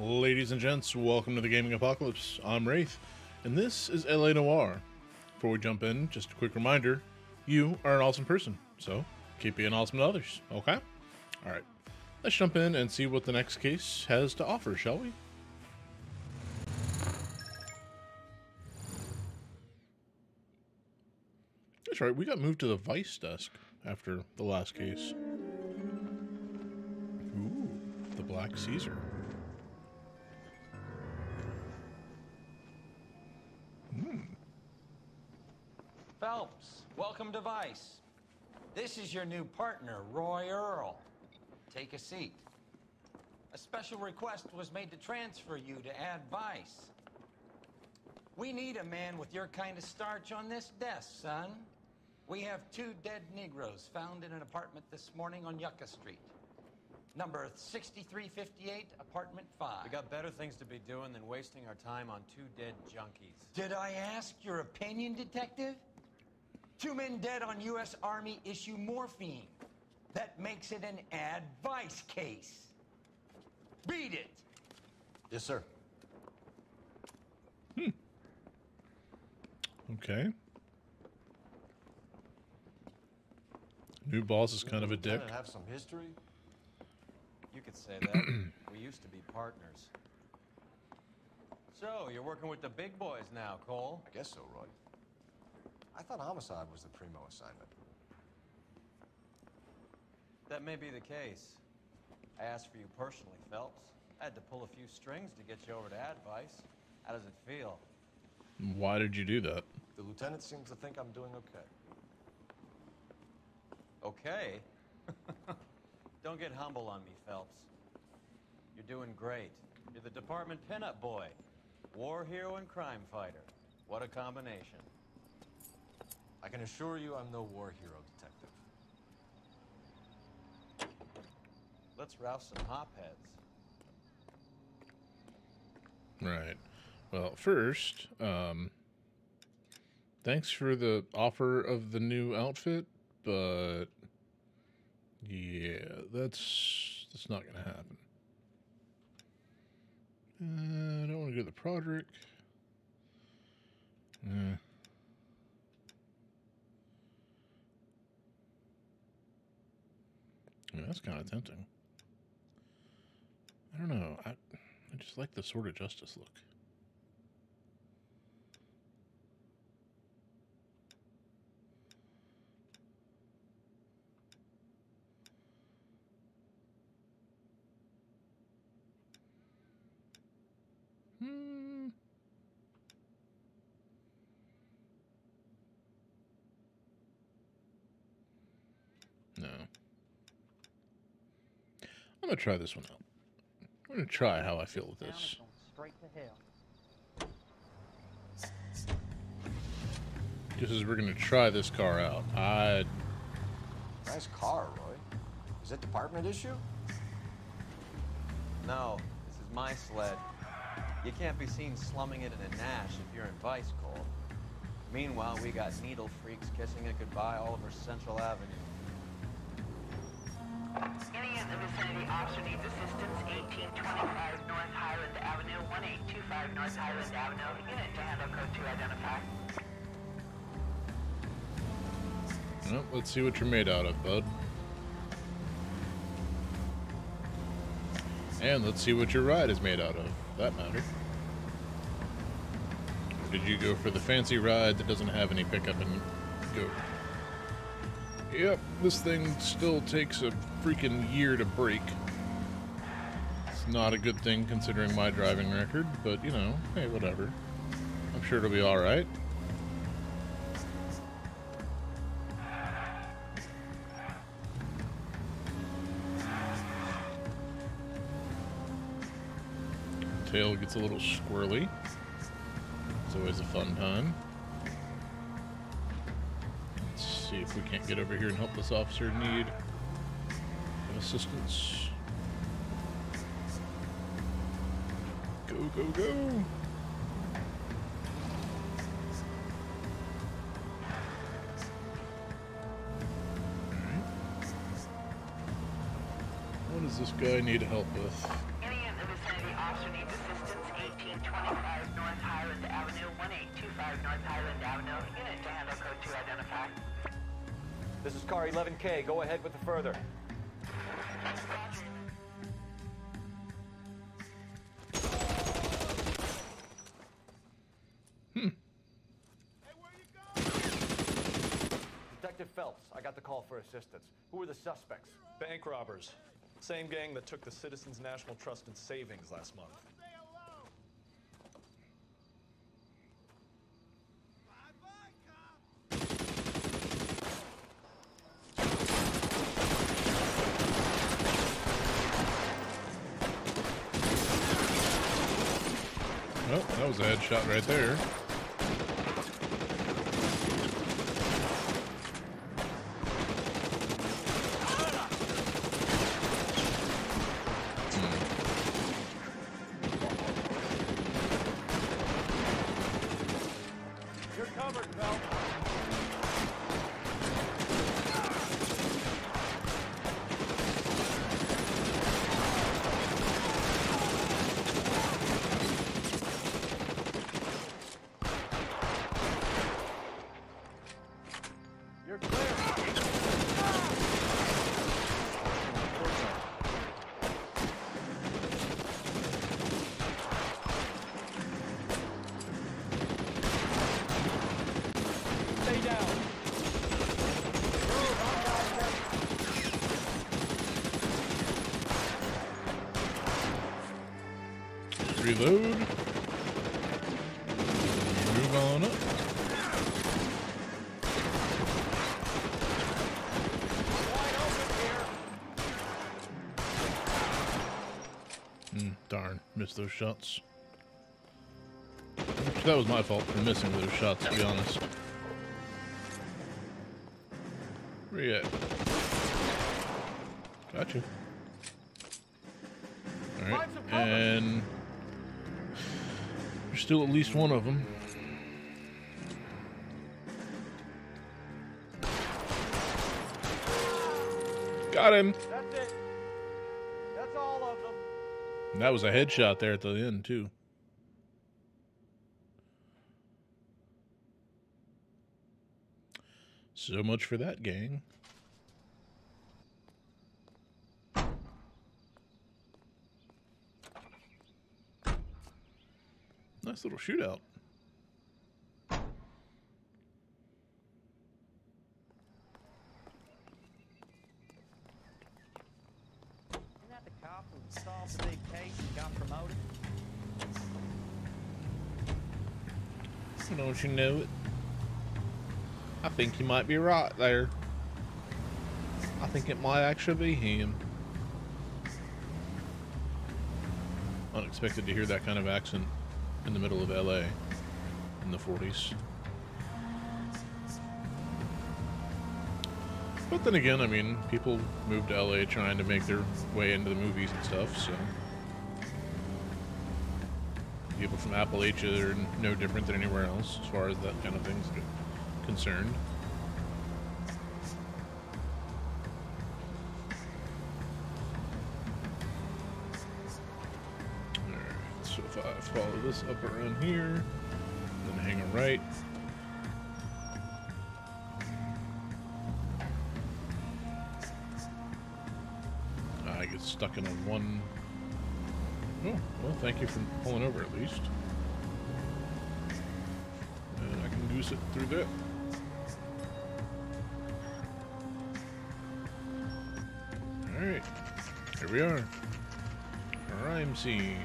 Ladies and gents, welcome to the Gaming Apocalypse. I'm Wraith, and this is L.A. Noire. Before we jump in, just a quick reminder, you are an awesome person, so keep being awesome to others, okay? All right, let's jump in and see what the next case has to offer, shall we? That's right, we got moved to the Vice desk after the last case. Ooh, the Black Caesar. Phelps, welcome to Vice. This is your new partner, Roy Earl. Take a seat. A special request was made to transfer you to add Vice. We need a man with your kind of starch on this desk, son. We have two dead Negroes found in an apartment this morning on Yucca Street. Number 6358, apartment 5. We got better things to be doing than wasting our time on two dead junkies. Did I ask your opinion, detective? Two men dead on U.S. Army issue morphine. That makes it an ad vice case. Beat it! Yes, sir. Okay. New boss is kind of a dick. Have some history? You could say that. We used to be partners. So, you're working with the big boys now, Cole? I guess so, Roy. I thought homicide was the primo assignment. That may be the case. I asked for you personally, Phelps. I had to pull a few strings to get you over to Advice. How does it feel? Why did you do that? The lieutenant seems to think I'm doing okay. Okay? Don't get humble on me, Phelps. You're doing great. You're the department pinup boy. War hero and crime fighter. What a combination. I can assure you I'm no war hero, detective. Let's rouse some hopheads. Right. Well, first, thanks for the offer of the new outfit, but yeah, that's not gonna happen. I don't want to go to the project. Yeah, that's kind of tempting. I don't know. I just like the Sword of Justice look. No. I'm gonna try this one out. I'm gonna try how I feel with this. Straight to hell. Just as we're gonna try this car out. Nice car, Roy. Is that department issue? No, this is my sled. You can't be seen slumming it in a Nash if you're in Vice, Cole. Meanwhile, we got needle freaks kissing it goodbye all over Central Avenue. Any in the vicinity, officer needs assistance, 1825 North Highland Avenue, 1825 North Highland Avenue, unit to handle code 2, identify. Well, let's see what you're made out of, bud. And let's see what your ride is made out of, for that matter. Or did you go for the fancy ride that doesn't have any pickup and go? Yep, this thing still takes a freaking year to break. It's not a good thing considering my driving record, but you know, hey, whatever. I'm sure it'll be all right. Tail gets a little squirrely. It's always a fun time. Let's see if we can't get over here and help this officer in need of assistance. Go, go, go! Alright. What does this guy need help with? This is car 11K. Go ahead with the further. Detective Phelps, I got the call for assistance. Who were the suspects? Bank robbers. Same gang that took the Citizens National Trust and savings last month. Oh, that was a headshot right there. Reload. Move on up. Darn, missed those shots. Which, that was my fault for missing those shots, to be honest. Where you at? Gotcha. Alright, and there's still at least one of them. Got him. That's it. That's all of them. And that was a headshot there at the end, too. So much for that, gang. Nice little shootout. Isn't that the cop who solved the big case and got promoted? Don't you know it? I think you might be right there. I think it might actually be him. Unexpected to hear that kind of accent in the middle of LA in the 40s. But then again, I mean, people moved to LA trying to make their way into the movies and stuff, so people from Appalachia are no different than anywhere else as far as that kind of thing's concerned. Follow this up around here, then hang a right. I get stuck in on one. Oh, well, thank you for pulling over at least. And I can goose it through that. Alright, here we are. Crime scene.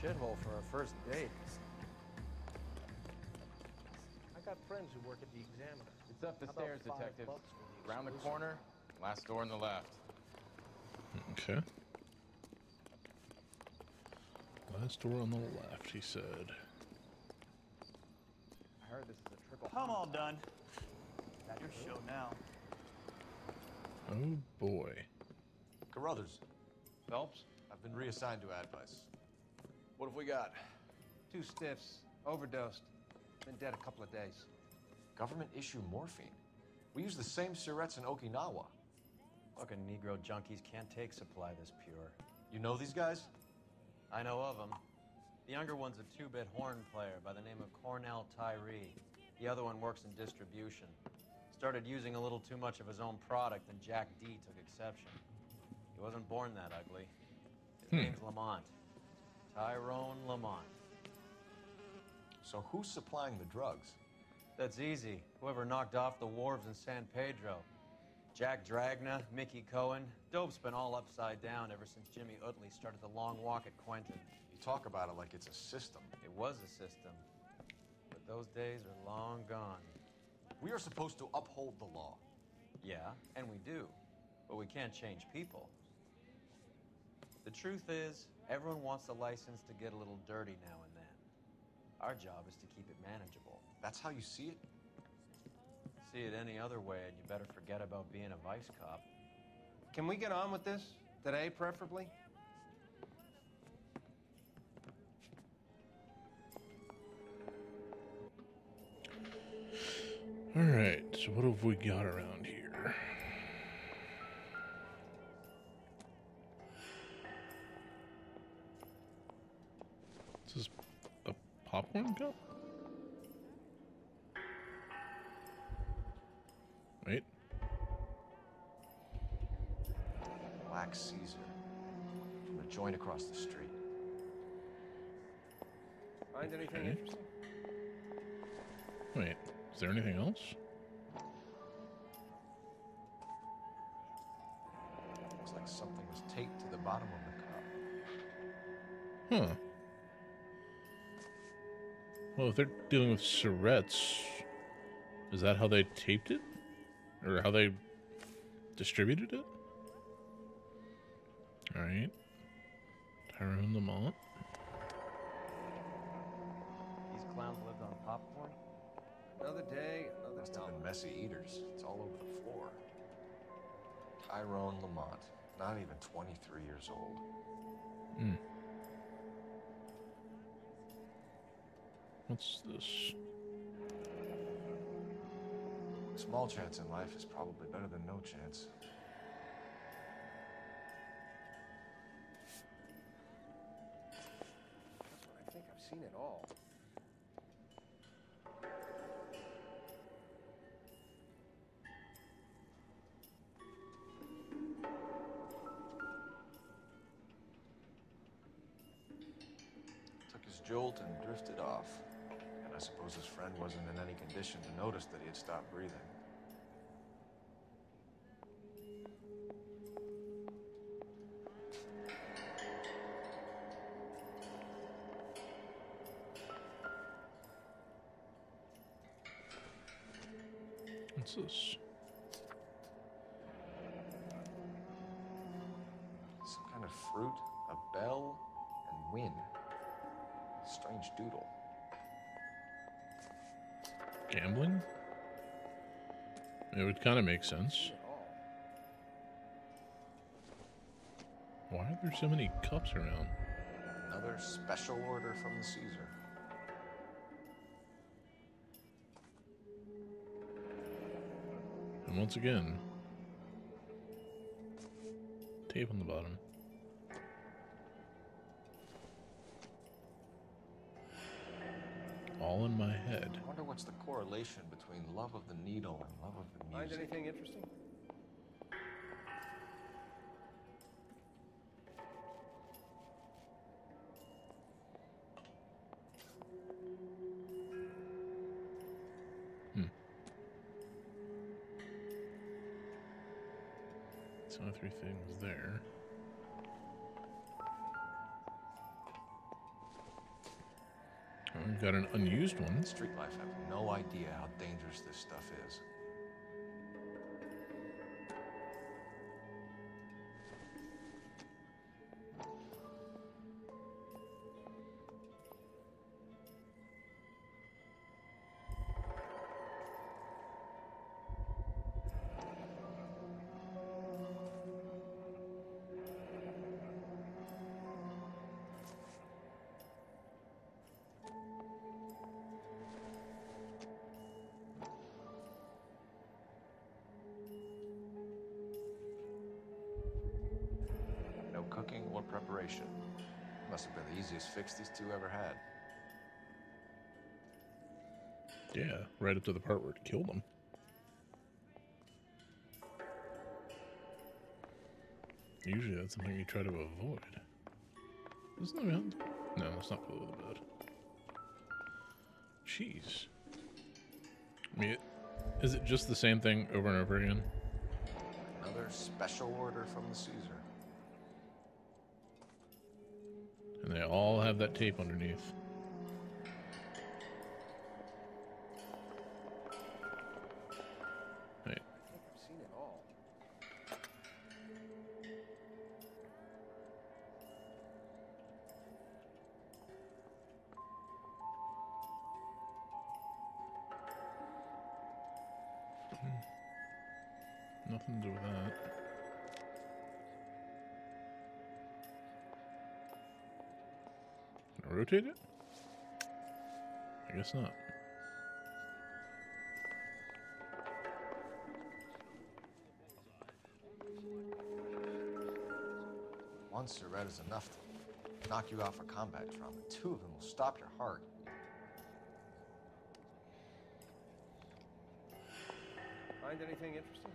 Shithole for our first date. I got friends who work at the Examiner. It's up the stairs, Detective. Around the corner, last door on the left. Okay. Last door on the left, he said. I heard this is a triple. I'm all done. Got your show now. Oh boy. Carruthers. Phelps, I've been reassigned to Advice. What have we got? Two stiffs. Overdosed. Been dead a couple of days. Government issue morphine. We use the same Surettes in Okinawa. Fucking Negro junkies can't take supply this pure. You know these guys? I know of them. The younger one's a two-bit horn player by the name of Cornell Tyree. The other one works in distribution. Started using a little too much of his own product, and Jack D. took exception. He wasn't born that ugly. His name's Lamont. Tyrone Lamont. So who's supplying the drugs? That's easy. Whoever knocked off the wharves in San Pedro. Jack Dragna, Mickey Cohen. Dope's been all upside down ever since Jimmy Utley started the long walk at Quentin. You talk about it like it's a system. It was a system. But those days are long gone. We are supposed to uphold the law. Yeah, and we do. But we can't change people. The truth is, everyone wants a license to get a little dirty now and then. Our job is to keep it manageable. That's how you see it? See it any other way, and you better forget about being a vice cop. Can we get on with this? Today, preferably? All right, so what have we got around here? Is this a popcorn cup? Wait. Black Caesar. From a joint across the street. Find anything interesting? Wait. Is there anything else? Looks like something was taped to the bottom of the cup. Huh. Well, if they're dealing with Surrette's, is that how they taped it? Or how they distributed it? Alright. Tyrone Lamont. These clowns lived on popcorn? Another day, another time. Must have been messy eaters. It's all over the floor. Tyrone Lamont, not even 23 years old. Hmm. What's this? Small chance in life is probably better than no chance. I think I've seen it all. Jolt and drifted off, and I suppose his friend wasn't in any condition to notice that he had stopped breathing. What's this? Some kind of fruit, a bell, and wind. Strange doodle. Gambling? It would kind of make sense. Why are there so many cups around? Another special order from the Caesar. And once again, tape on the bottom. All in my head. I wonder what's the correlation between love of the needle and love of the music. Find anything interesting? Hmm. 2 or 3 things there. We've got an unused one. Street life, I have no idea how dangerous this stuff is. Cooking or preparation. Must have been the easiest fix these two ever had. Yeah, right up to the part where it killed them. Usually that's something you try to avoid. Isn't that around? No, it's not below the bed. Jeez. I mean, is it just the same thing over and over again? Another special order from the Caesar. And they all have that tape underneath. Nothing to do with that. Can I rotate it? I guess not. One serret is enough to knock you out for combat trauma. Two of them will stop your heart. Find anything interesting?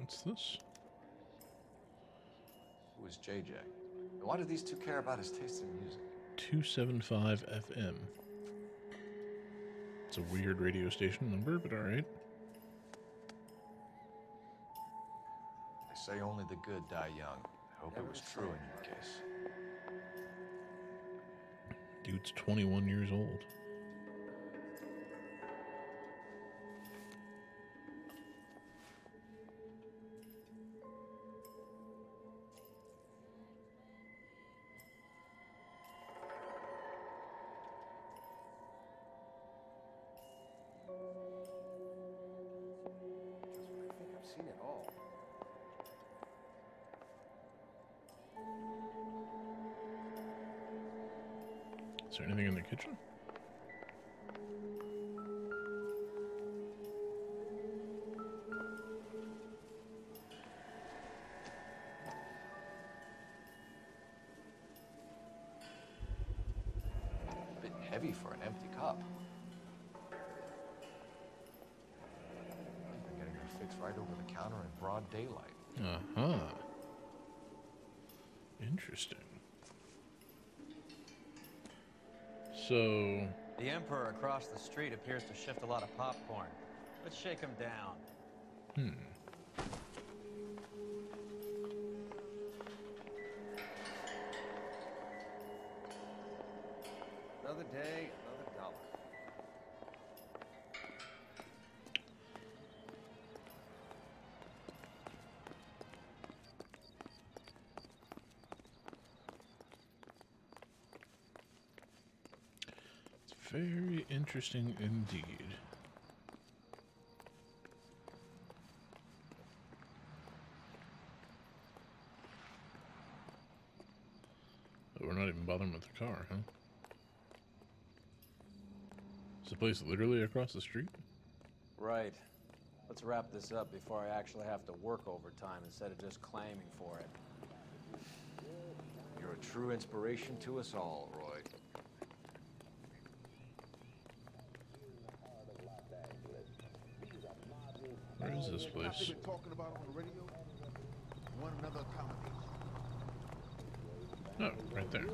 What's this? Who is JJ? And why do these two care about his taste in music? 275 FM. It's a weird radio station number, but alright. They say only the good die young. I hope it was true in your case. Dude's 21 years old. Is there anything in the kitchen? A bit heavy for an empty cup. They're getting it fixed right over the counter in broad daylight. Uh-huh. Interesting. So the emperor across the street appears to shift a lot of popcorn. Let's shake him down. Another day, another dollar. Very interesting indeed. But we're not even bothering with the car, huh? Is the place literally across the street? Right. Let's wrap this up before I actually have to work overtime instead of just claiming for it. You're a true inspiration to us all, Roy. Where is this place? Oh, right there.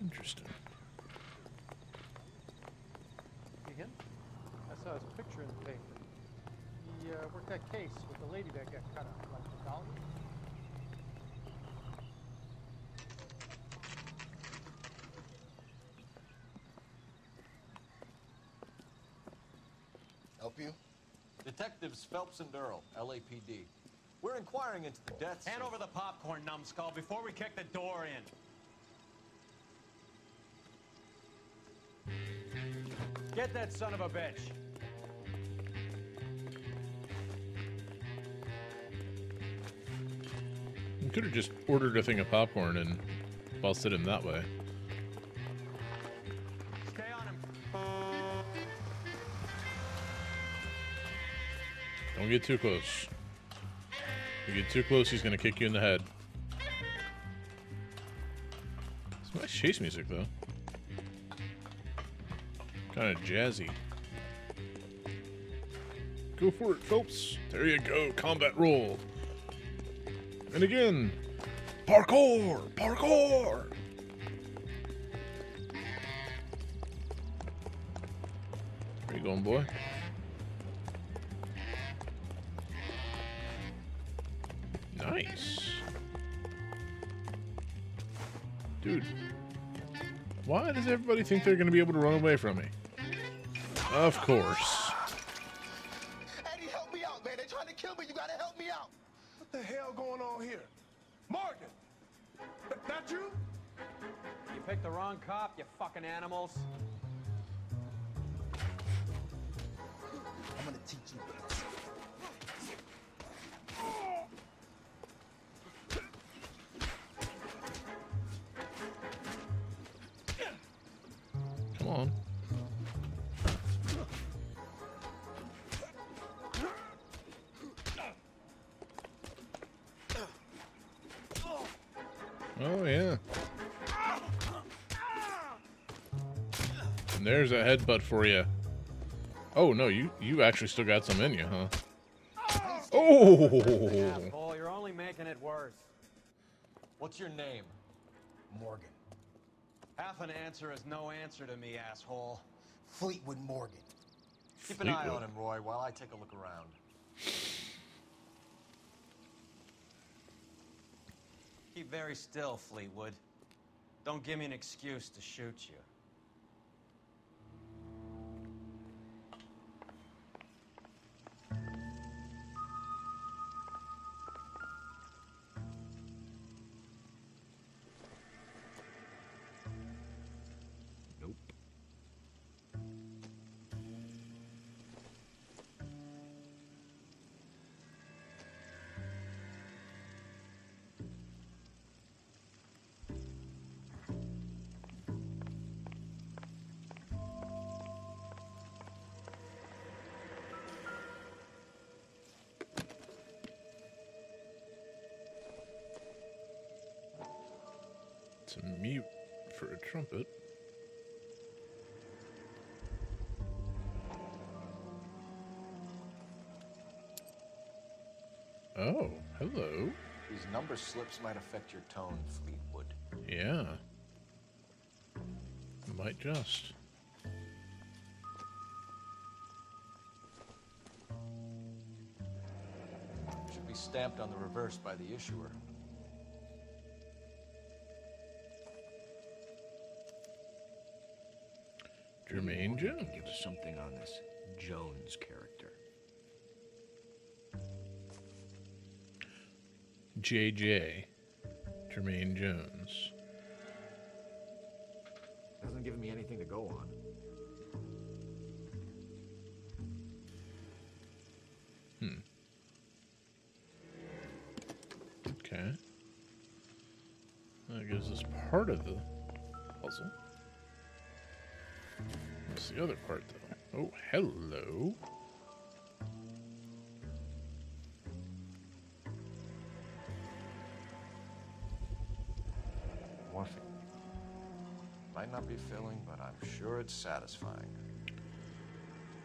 Interesting. Again? I saw his picture in the paper. He worked that case with the lady that got cut up, like the dollar. You? Detectives Phelps and Earl, LAPD. We're inquiring into the deaths. Hand over the popcorn, numbskull, before we kick the door in. Get that son of a bitch. You could have just ordered a thing of popcorn and busted him that way. Stay on him. Don't get too close. If you get too close, he's gonna kick you in the head. It's nice chase music, though. Kind of jazzy. Go for it, Phelps. There you go. Combat roll. And again. Parkour! Parkour! Where you going, boy? Nice. Dude. Why does everybody think they're going to be able to run away from me? Of course. Eddie, help me out, man. They're trying to kill me. You got to help me out. What the hell going on here? Morgan! That you? You picked the wrong cop, you fucking animals. I'm gonna teach you this. Come on. Oh, yeah. And there's a headbutt for you. Oh, no, you actually still got some in you, huh? Oh! Asshole, you're only making it worse. What's your name? Morgan. Half an answer is no answer to me, asshole. Fleetwood Morgan. Keep an eye on him, Roy, while I take a look around. Keep very still, Fleetwood. Don't give me an excuse to shoot you. Nope. It's a mute for a trumpet. Oh, hello. These number slips might affect your tone, Fleetwood. Yeah. Might just. Should be stamped on the reverse by the issuer. Jermaine Jones. Give us something on this Jones character. JJ. Jermaine Jones. Hasn't given me anything to go on. Okay. That gives us part of the puzzle. That's the other part, though. Oh, hello. Morphine. Might not be filling, but I'm sure it's satisfying.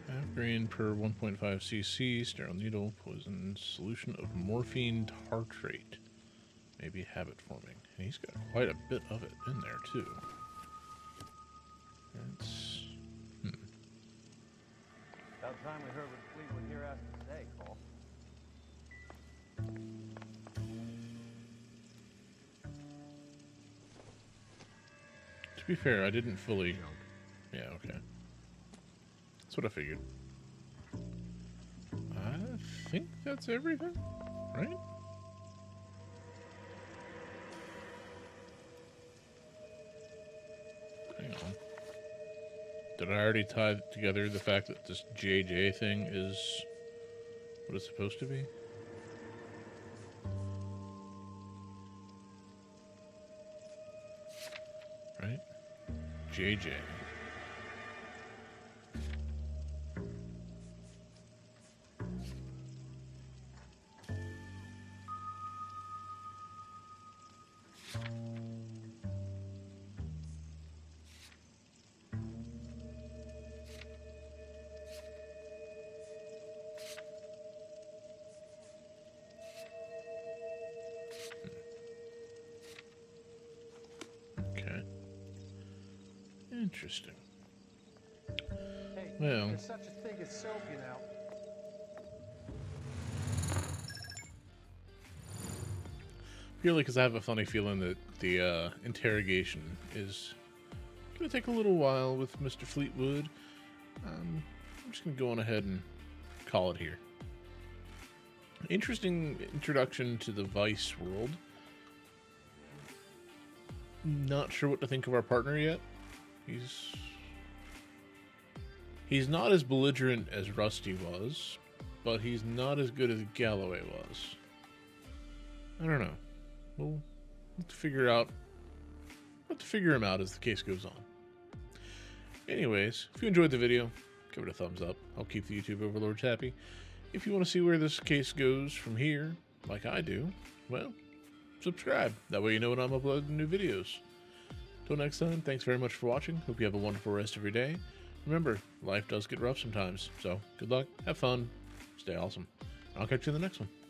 Half grain per 1.5 cc, sterile needle, poison, solution of morphine tartrate. Maybe habit forming. And he's got quite a bit of it in there, too. That's... About time we heard what Fleetwood here asked to say, Cole. To be fair, I didn't fully... Yeah, okay. That's what I figured. I think that's everything, right? Hang on. Did I already tie together the fact that this JJ thing is what it's supposed to be? Right? JJ. Okay. Interesting. Hey, well, there's such a thing as soap, you know. Purely because I have a funny feeling that the interrogation is going to take a little while with Mr. Fleetwood. I'm just going to go on ahead and call it here. Interesting introduction to the Vice world. Not sure what to think of our partner yet. He's not as belligerent as Rusty was, but he's not as good as Galloway was. I don't know. We'll have to figure him out as the case goes on. Anyways, if you enjoyed the video, give it a thumbs up. I'll keep the YouTube overlords happy. If you want to see where this case goes from here, like I do, well, subscribe. That way you know when I'm uploading new videos. Till next time, thanks very much for watching. Hope you have a wonderful rest of your day. Remember, life does get rough sometimes, so good luck, have fun, stay awesome. I'll catch you in the next one.